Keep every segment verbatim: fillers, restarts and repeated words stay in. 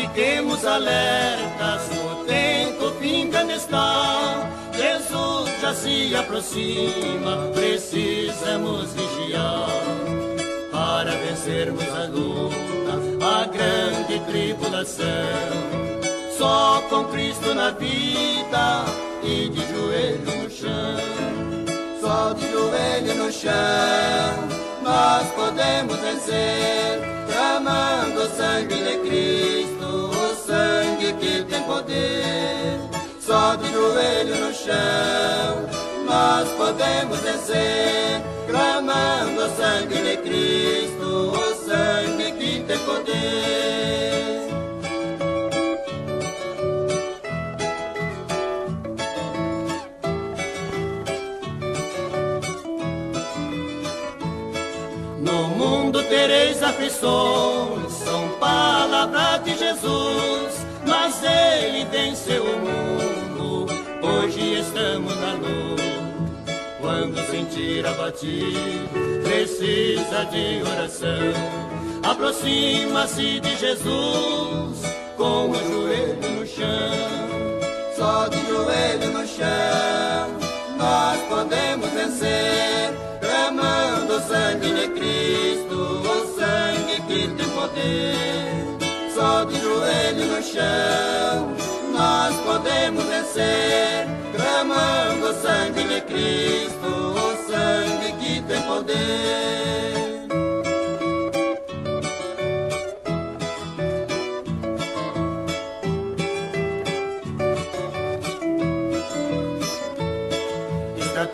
Fiquemos alertas, o tempo ainda está. Jesus já se aproxima, precisamos vigiar. Para vencermos a luta, a grande tribulação, só com Cristo na vida e de joelhos no chão. Só de joelhos no chão nós podemos vencer, clamando o sangue de Cristo, o sangue que tem poder. Só de joelho no chão nós podemos vencer, clamando o sangue de Cristo, o sangue que tem poder. Tereis aflições, são palavras de Jesus, mas Ele venceu o mundo, hoje estamos na luz. Quando sentir abatido, precisa de oração, aproxima-se de Jesus, com o joelho no chão. Só de joelho no chão nós podemos vencer, clamando o sangue de Cristo, o sangue que tem poder. Só de joelho no chão nós podemos vencer, clamando o sangue de Cristo, o sangue que tem poder.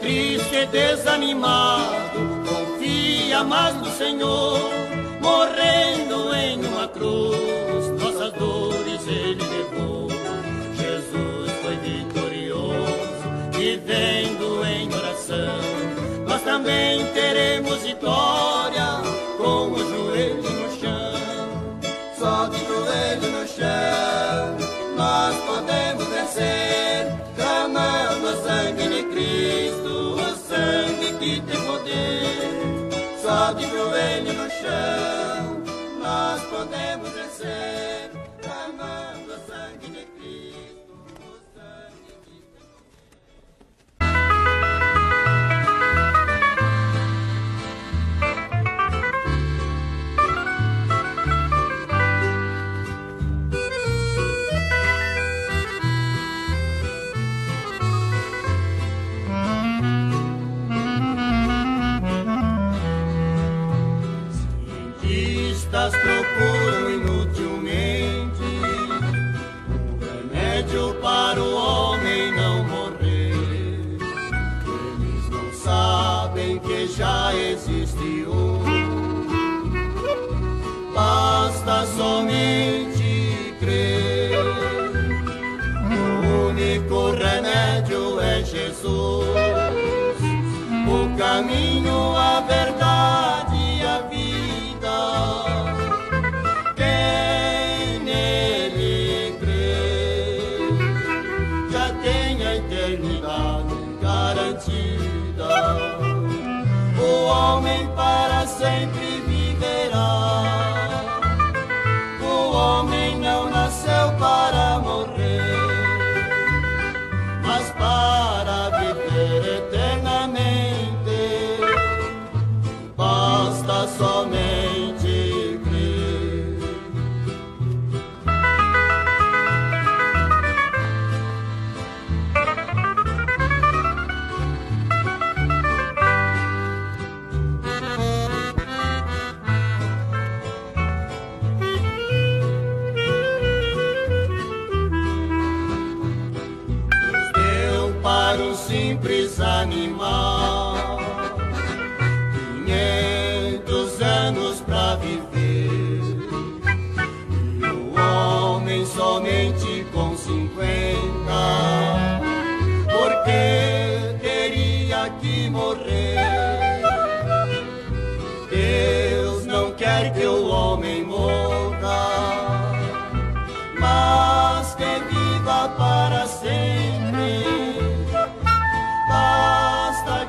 Triste e desanimado, confia mais no Senhor, morrendo em uma cruz, nossas dores Ele levou. Jesus foi vitorioso, vivendo em oração, nós também teremos vitória, com o joelho no chão. Só de joelho no chão nós podemos vencer, clamando o sangue de Cristo, que tem poder. Só de joelho no chão nós podemos vencer, clamando o sangue de Cristo, o sangue que tem procuram inutilmente um remédio para o homem não morrer. Eles não sabem que já existe um, basta somente crer. O único remédio é Jesus, o caminho, a verdade. O homem para sempre viverá. O homem não nasceu para morrer, mas para viver eternamente. Basta somente crer. Simples animal, quinhentos anos pra viver, e o homem somente com cinquenta, porque teria que morrer. Deus não quer que o homem morra, mas que viva para sempre. Basta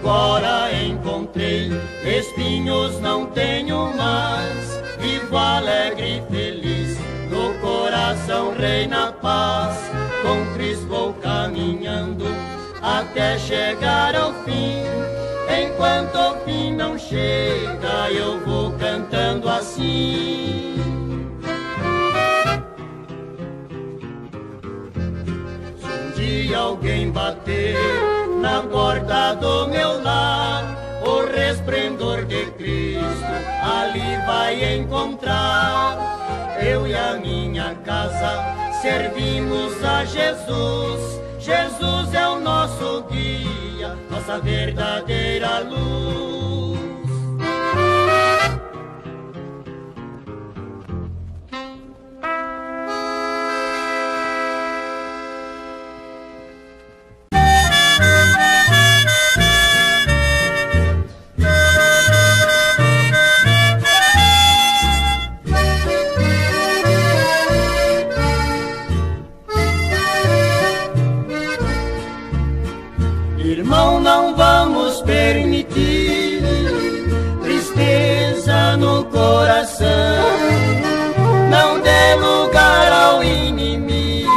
Agora encontrei espinhos, não tenho mais. alegre e feliz, no coração reina a paz. Com Cristo vou caminhando até chegar ao fim. Enquanto o fim não chega, eu vou cantando assim. Se um dia alguém bater na porta do meu lar, o resplendor de Cristo ali vai encontrar. Eu e a minha casa servimos a Jesus. Jesus é o nosso guia, nossa verdadeira luz. Irmão, não vamos permitir tristeza no coração. Não dê lugar ao inimigo,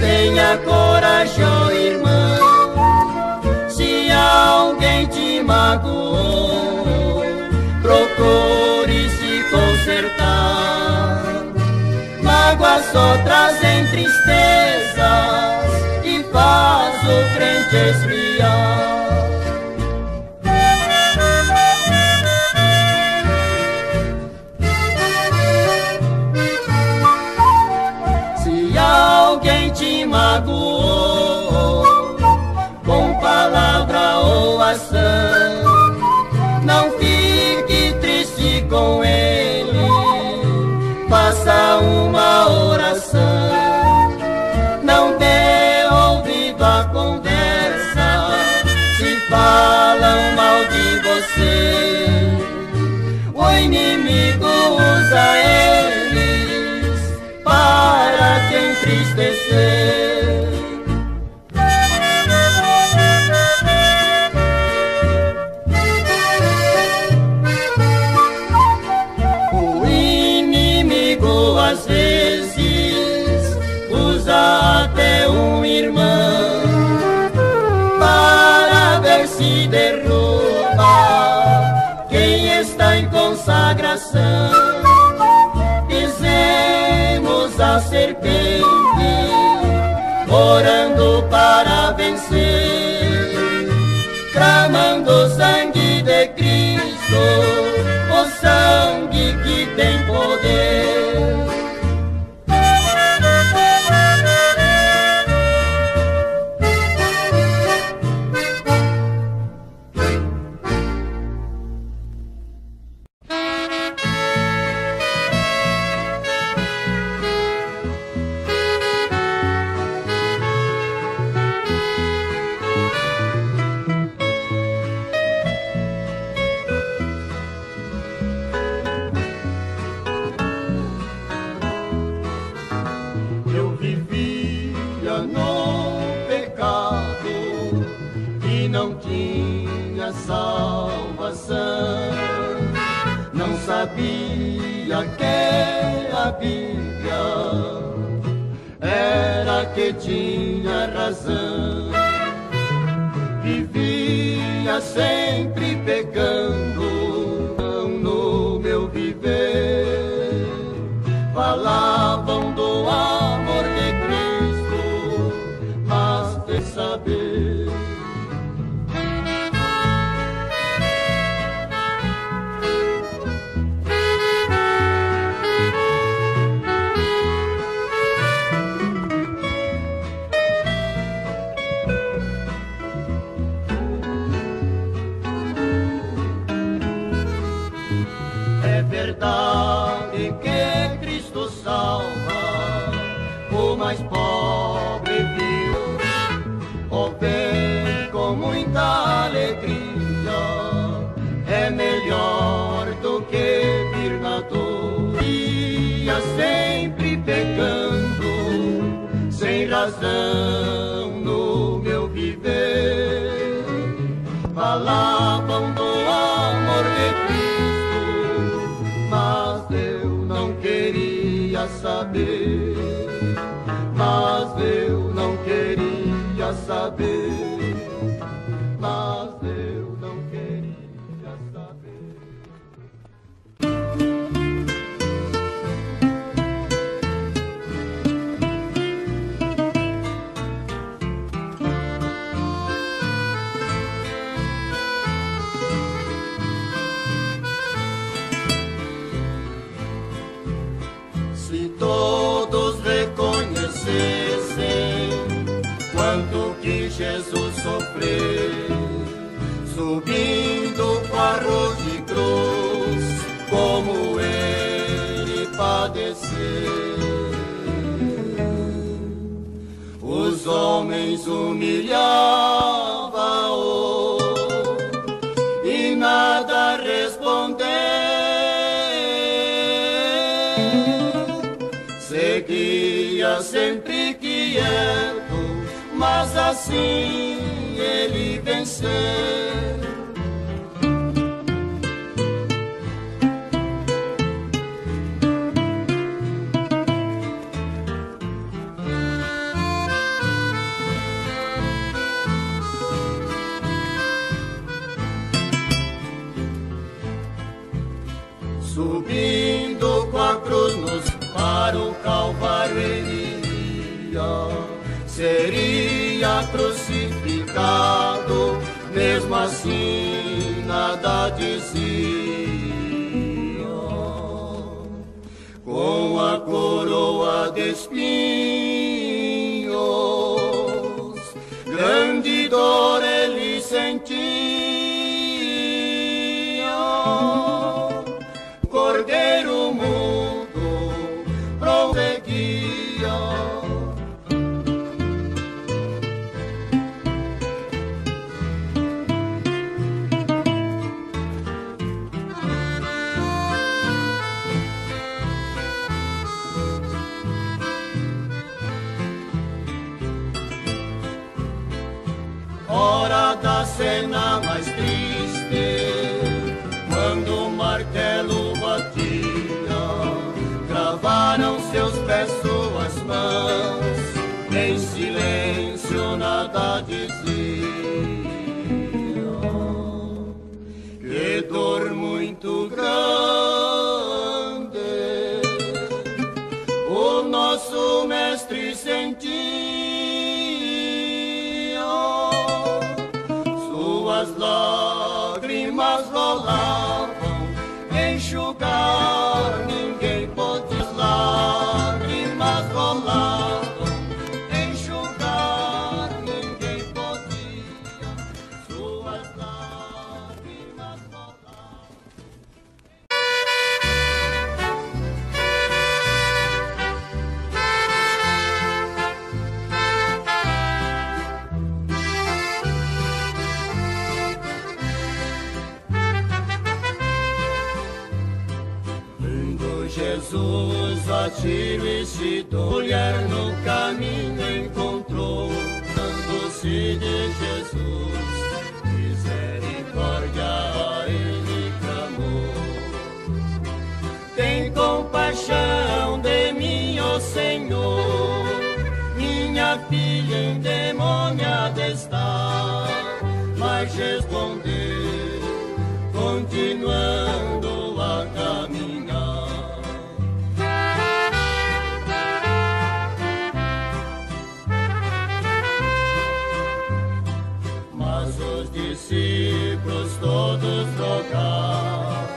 tenha coragem, ó irmão. Se alguém te magoou, procure se consertar. Mágoas só trazem tristezas e faz o crente esfriar. Se alguém te magoou com palavra ou ação, não fique triste com ele, faça uma oração. Falam mal de você, o inimigo usa eles para te entristecer. O inimigo às vezes usa até um irmão e derruba quem está em consagração. Pisemos a serpente, orando para vencer, clamando o sangue de Cristo, o sangue que tem poder. Sabia que a Bíblia era que tinha razão. Vivia sempre pegando no meu viver. Falavam do amor de Cristo, mas de saber que Cristo salva o mais pobre viu. O bem com muita alegria é melhor do que vir na dor. Ia sempre pecando sem razão no meu viver. Falavam do amor de Cristo, mas de saber, mas eu não queria saber, mas eu não queria saber. Se todos reconhecessem quanto que Jesus sofreu, subindo para a cruz, como ele padeceu. Os homens humilhavam-o e nada respondeu. Seguia sempre quieto, mas assim ele venceu. Subindo com a cruz nos para o Calvário ele ia, seria crucificado, mesmo assim nada dizia. Com a coroa de espinhos, grande dor ele sentia. Cordeiro mudo prosseguia. Hora da cena mais triste, quando o martelo cravaram seus pés, suas mãos, em silêncio nada diziam. Que dor muito grande o nosso mestre sentia. Suas lágrimas rolavam, enxugar ninguém podia. Lágrimas rolavam, enxugar ninguém podia. Suas lágrimas rolavam. Vindo Jesus a tiro e se mulher no caminho encontrou, dando-se de Jesus, misericórdia a ele clamou. Tem compaixão de mim, ó Senhor, minha filha endemoniada está. Mas respondeu, continuando a caminhar. Discípulos todos rogaram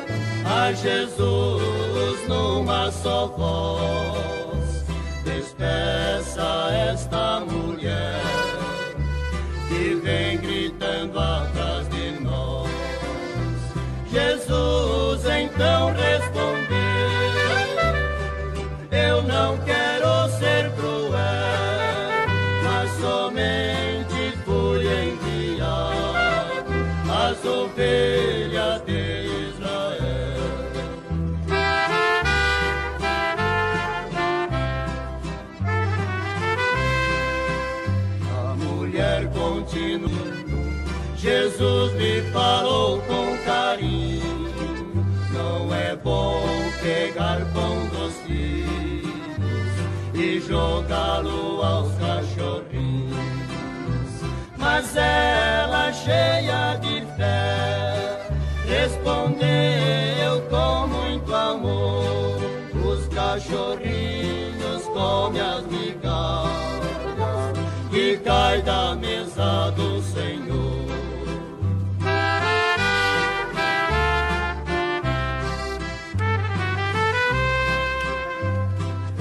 a Jesus numa só voz: despeça esta mulher que vem gritando atrás de nós. Jesus então respondeu: eu não quero ser cruel, mas somente fui enviado as ovelhas de Israel. A mulher continuou, Jesus lhe falou com carinho: não é bom pegar pão dos filhos Jorinos come as migalhas que cai da mesa do Senhor.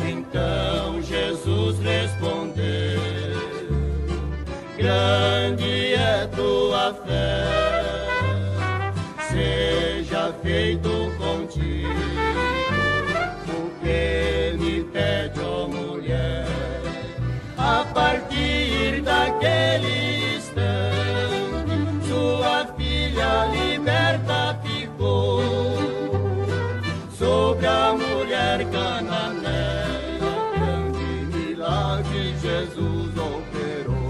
Então Jesus respondeu: grande é tua fé, seja feito contigo. Naquele instante, sua filha liberta ficou. Sobre a mulher cananeia, grande milagre Jesus operou.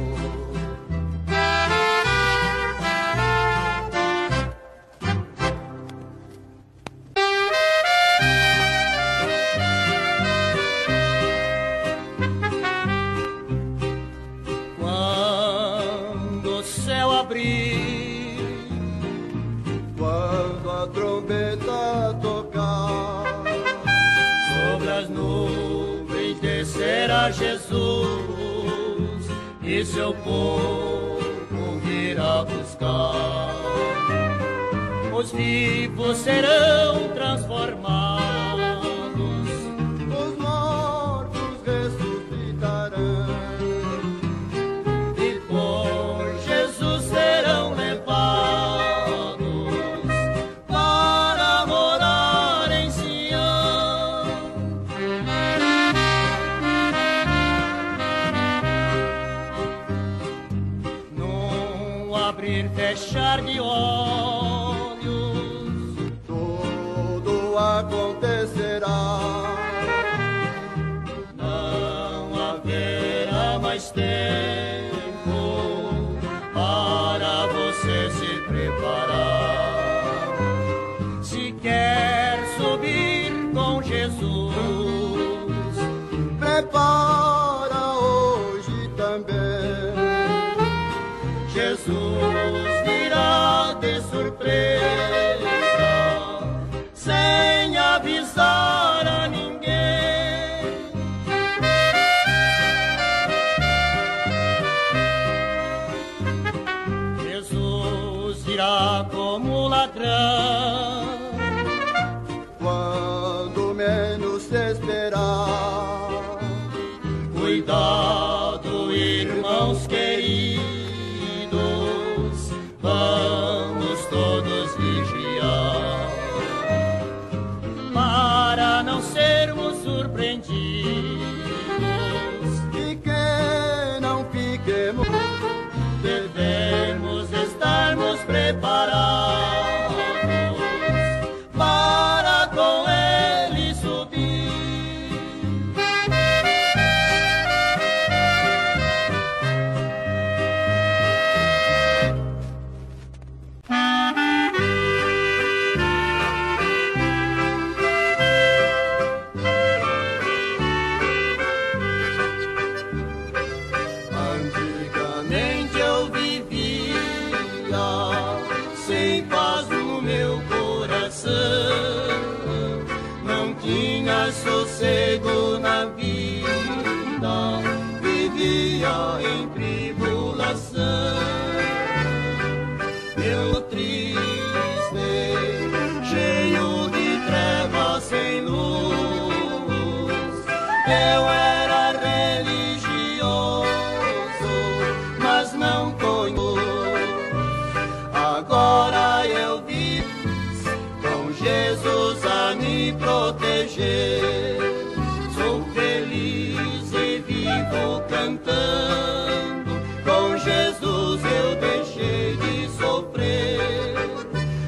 Quando a trombeta tocar, sobre as nuvens descerá Jesus e seu povo virá buscar. Os vivos serão transformados, os mortos ressuscitarão. Abrir, fechar de olhos, tudo acontecerá. Não haverá mais tempo para você se preparar. Se quer subir com Jesus, prepara. Jesus virá de surpresa, sem avisar a ninguém. Jesus virá como ladrão, quando menos se esperar. Cuidado, irmãos queridos, vamos todos vigiar, para não sermos surpreendidos, e que não fiquemos, devemos estarmos preparados, para com ele subir. Não tinha sossego na vida, vivia em tribulação. Eu triste, cheio de trevas sem luz, eu era religioso, mas não conheço. Agora eu Jesus a me proteger, sou feliz e vivo cantando. Com Jesus eu deixei de sofrer.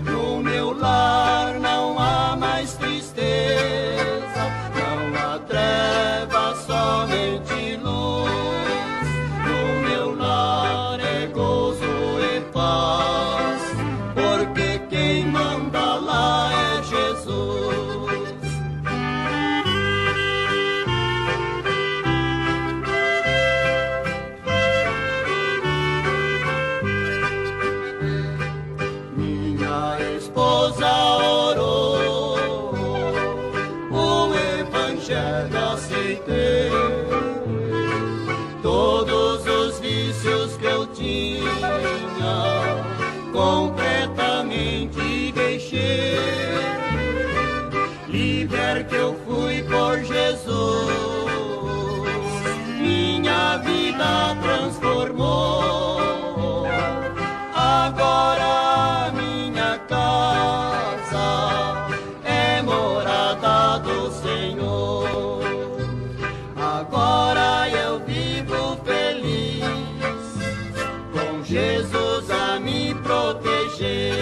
No meu lar não há mais tristeza, não há trevas, somente luz. No meu lar é gozo e paz, porque quem manda lá é Jesus. llenas y te todos os vícios que eu tinha completamente deixei, livre que eu fui por Jesus, minha vida transformou. Agora minha casa é morada do Senhor. Agora eu vivo feliz, com Jesus a me proteger.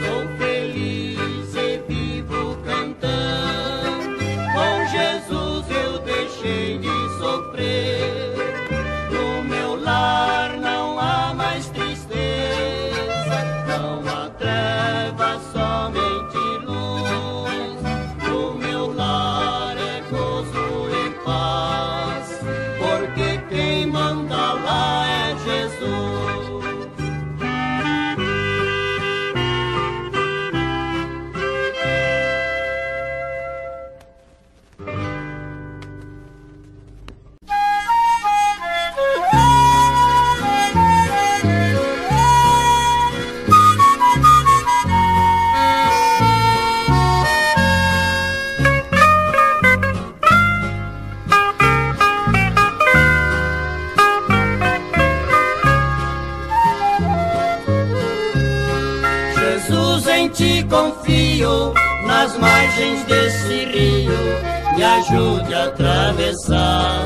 Sou feliz e vivo cantando, com Jesus eu deixei de sofrer. No meu lar não há mais tristeza, não há trevas, somente luz. O meu lar é gozo e paz, porque quem manda lá é Jesus. Te confio nas margens desse rio, me ajude a atravessar.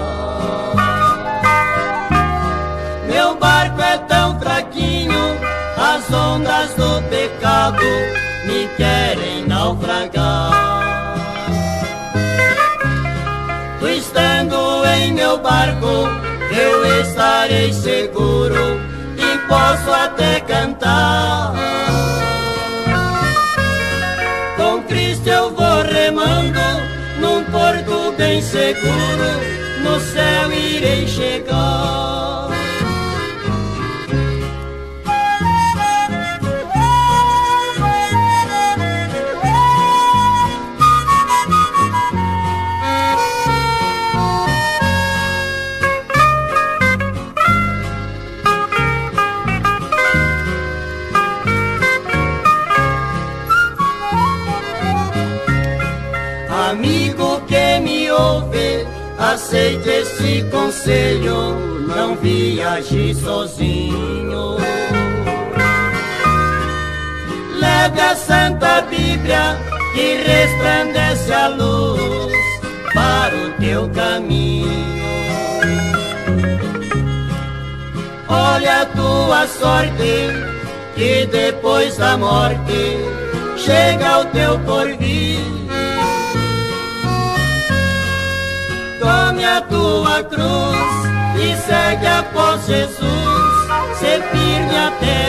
Meu barco é tão fraquinho, as ondas do pecado me querem naufragar. Tu estando em meu barco, eu estarei seguro e posso até cantar. Eu vou remando num porto bem seguro, no céu irei chegar. Amigo que me ouve, aceite esse conselho, não viaje sozinho. Leve a Santa Bíblia que resplandece a luz para o teu caminho. Olha a tua sorte, que depois da morte chega o teu porvir. Tome a tua cruz e segue após Jesus, ser firme até